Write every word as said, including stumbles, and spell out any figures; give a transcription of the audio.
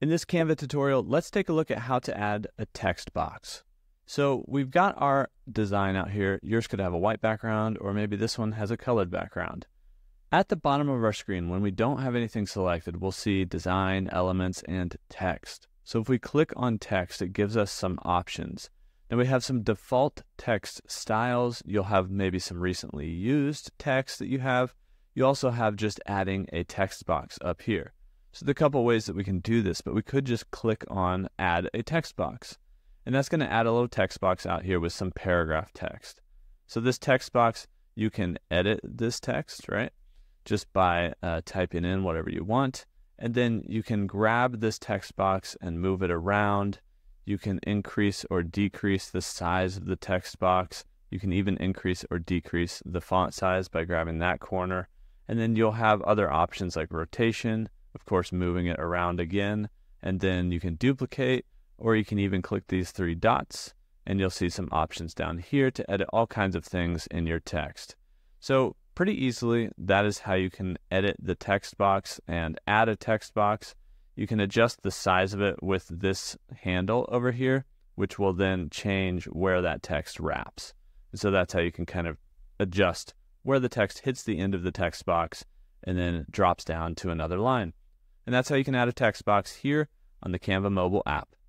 In this Canva tutorial, let's take a look at how to add a text box. So we've got our design out here. Yours could have a white background, or maybe this one has a colored background. At the bottom of our screen, when we don't have anything selected, we'll see design, elements, and text. So if we click on text, it gives us some options. Now we have some default text styles. You'll have maybe some recently used text that you have. You also have just adding a text box up here. So there are a couple ways that we can do this, but we could just click on add a text box. And that's going to add a little text box out here with some paragraph text. So this text box, you can edit this text, right? Just by uh, typing in whatever you want. And then you can grab this text box and move it around. You can increase or decrease the size of the text box. You can even increase or decrease the font size by grabbing that corner. And then you'll have other options like rotation, of course, moving it around again, and then you can duplicate, or you can even click these three dots and you'll see some options down here to edit all kinds of things in your text. So pretty easily, that is how you can edit the text box and add a text box. You can adjust the size of it with this handle over here, which will then change where that text wraps. And so that's how you can kind of adjust where the text hits the end of the text box and then drops down to another line. And that's how you can add a text box here on the Canva mobile app.